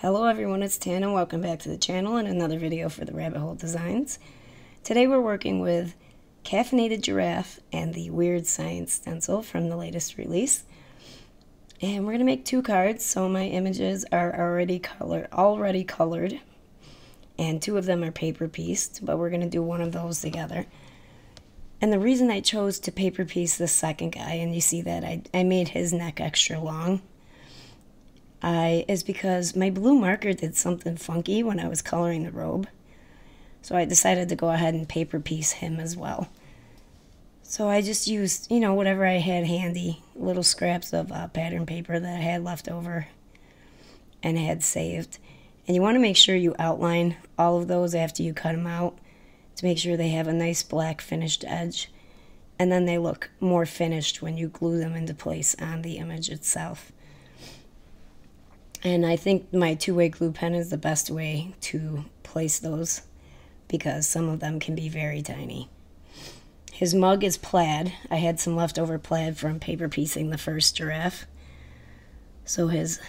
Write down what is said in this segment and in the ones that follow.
Hello everyone, it's Tana. Welcome back to the channel and another video for the Rabbit Hole Designs. Today we're working with Caffeinated Giraffe and the Weird Science Stencil from the latest release. And we're going to make two cards, so my images are already colored. And two of them are paper pieced, but we're going to do one of those together. And the reason I chose to paper piece the second guy, and you see that I made his neck extra long, is because my blue marker did something funky when I was coloring the robe. So I decided to go ahead and paper piece him as well. So I just used, you know, whatever I had handy, little scraps of pattern paper that I had left over and had saved. And you want to make sure you outline all of those after you cut them out to make sure they have a nice black finished edge. And then they look more finished when you glue them into place on the image itself. And I think my two-way glue pen is the best way to place those because some of them can be very tiny. His mug is plaid. I had some leftover plaid from paper piecing the first giraffe. So his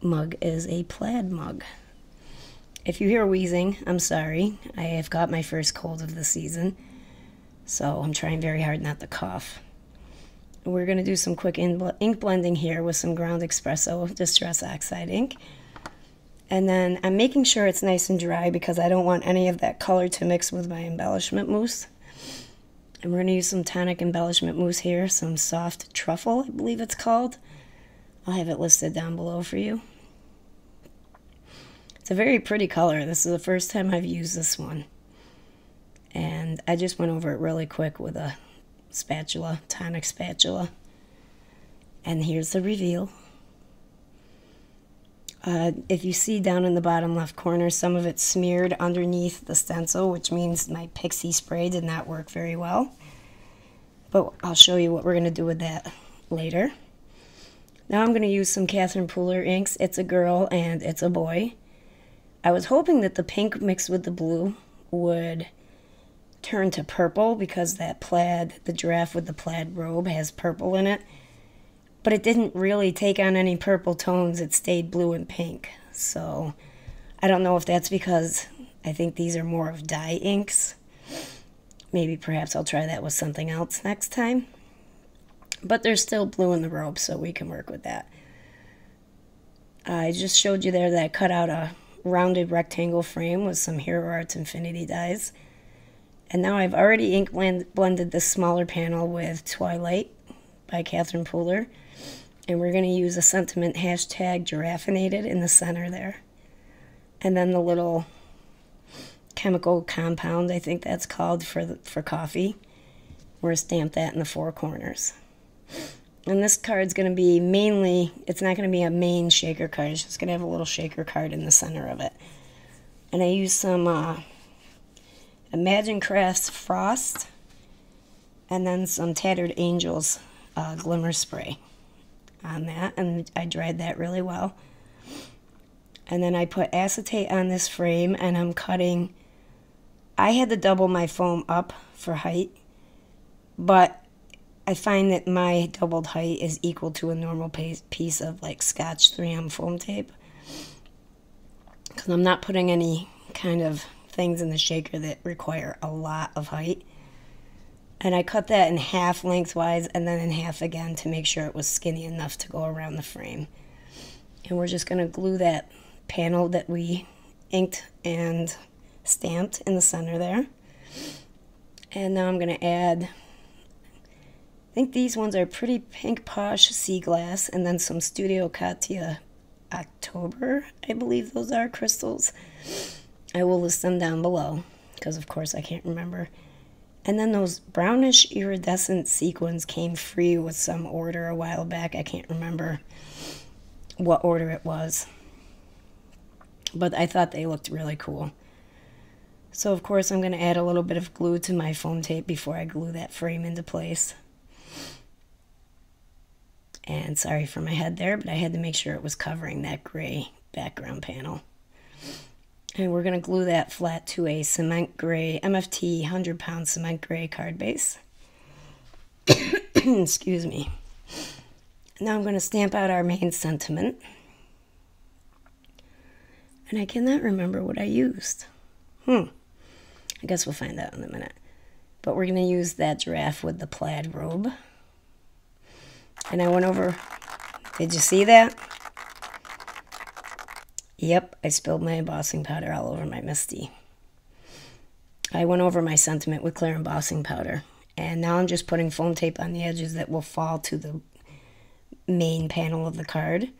mug is a plaid mug. If you hear wheezing, I'm sorry. I have got my first cold of the season, so I'm trying very hard not to cough. We're going to do some quick ink blending here with some Ground Espresso Distress Oxide ink. And then I'm making sure it's nice and dry because I don't want any of that color to mix with my embellishment mousse. And we're going to use some Tonic embellishment mousse here, some soft truffle, I believe it's called. I'll have it listed down below for you. It's a very pretty color. This is the first time I've used this one. And I just went over it really quick with a spatula, Tonic spatula. And here's the reveal. If you see down in the bottom left corner, some of it's smeared underneath the stencil, which means my pixie spray did not work very well. But I'll show you what we're going to do with that later. Now I'm going to use some Catherine Pooler inks. It's a girl and it's a boy. I was hoping that the pink mixed with the blue would turn to purple because that plaid, the giraffe with the plaid robe, has purple in it, but it didn't really take on any purple tones. It stayed blue and pink. So I don't know if that's because I think these are more of dye inks. Maybe perhaps I'll try that with something else next time, but there's still blue in the robe, so we can work with that. I just showed you there that I cut out a rounded rectangle frame with some Hero Arts Infinity Dies. And now I've already ink blended this smaller panel with Twilight by Catherine Pooler. And we're going to use a sentiment hashtag giraffinated in the center there. And then the little chemical compound, I think that's called, for coffee. We're going to stamp that in the four corners. And this card's going to be mainly, it's not going to be a main shaker card. It's just going to have a little shaker card in the center of it. And I use some Imagine Crafts Frost, and then some Tattered Angels glimmer spray on that, and I dried that really well. And then I put acetate on this frame, and I'm cutting. I had to double my foam up for height, but I find that my doubled height is equal to a normal piece of like Scotch 3M foam tape, because I'm not putting any kind of things in the shaker that require a lot of height. And I cut that in half lengthwise and then in half again to make sure it was skinny enough to go around the frame. And we're just going to glue that panel that we inked and stamped in the center there. And now I'm going to add, I think these ones are pretty Pink Posh sea glass, and then some Studio Katia October, I believe those are, crystals. I will list them down below because, of course, I can't remember. And then those brownish iridescent sequins came free with some order a while back. I can't remember what order it was, but I thought they looked really cool. So, of course, I'm going to add a little bit of glue to my foam tape before I glue that frame into place. And sorry for my head there, but I had to make sure it was covering that gray background panel. And we're going to glue that flat to a cement gray, MFT 100-pound cement gray card base. Excuse me. Now I'm going to stamp out our main sentiment. and I cannot remember what I used. I guess we'll find out in a minute. But we're going to use that giraffe with the plaid robe. And I went over, did you see that? Yep, I spilled my embossing powder all over my MISTI. I went over my sentiment with clear embossing powder. And now I'm just putting foam tape on the edges that will fall to the main panel of the card.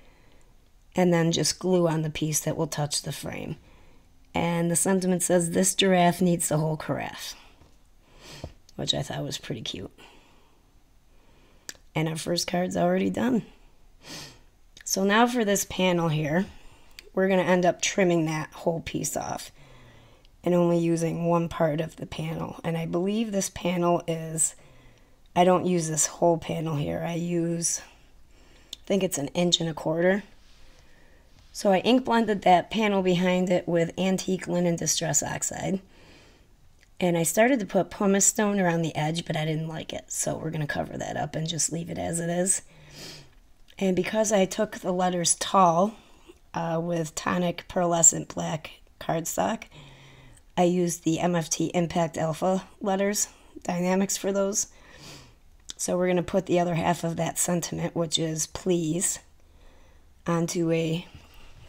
And then just glue on the piece that will touch the frame. And the sentiment says, "This giraffe needs the whole carafe," which I thought was pretty cute. And our first card's already done. So now for this panel here, we're going to end up trimming that whole piece off and only using one part of the panel. And I believe this panel is, I don't use this whole panel here. I use, I think it's 1.25 inches. So I ink blended that panel behind it with Antique Linen Distress Oxide. And I started to put pumice stone around the edge, but I didn't like it. So we're going to cover that up and just leave it as it is. And because I took the letters tall with Tonic Pearlescent Black cardstock, I used the MFT Impact Alpha letters, dynamics for those. So we're going to put the other half of that sentiment, which is please, onto a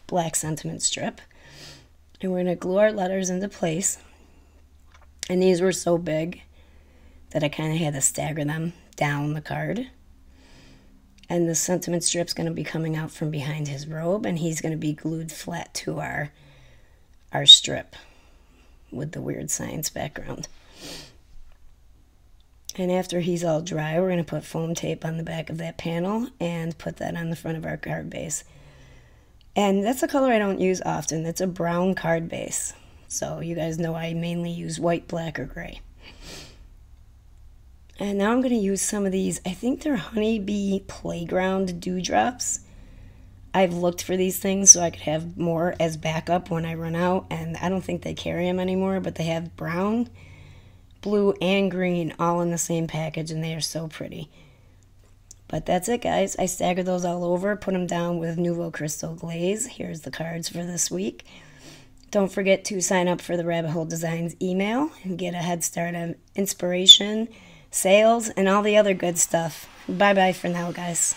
black sentiment strip. And we're going to glue our letters into place. And these were so big that I kind of had to stagger them down the card. And the sentiment strip's going to be coming out from behind his robe, and he's going to be glued flat to our strip with the Weird Science background. And after he's all dry, we're going to put foam tape on the back of that panel and put that on the front of our card base. And that's a color I don't use often. It's a brown card base. So you guys know I mainly use white, black, or gray. And now I'm going to use some of these. I think they're Honey Bee Playground Dewdrops. I've looked for these things so I could have more as backup when I run out. And I don't think they carry them anymore, but they have brown, blue, and green all in the same package. And they are so pretty. But that's it, guys. I staggered those all over, put them down with Nuvo Crystal Glaze. Here's the cards for this week. Don't forget to sign up for the Rabbit Hole Designs email and get a head start on inspiration, sales, and all the other good stuff. Bye-bye for now, guys.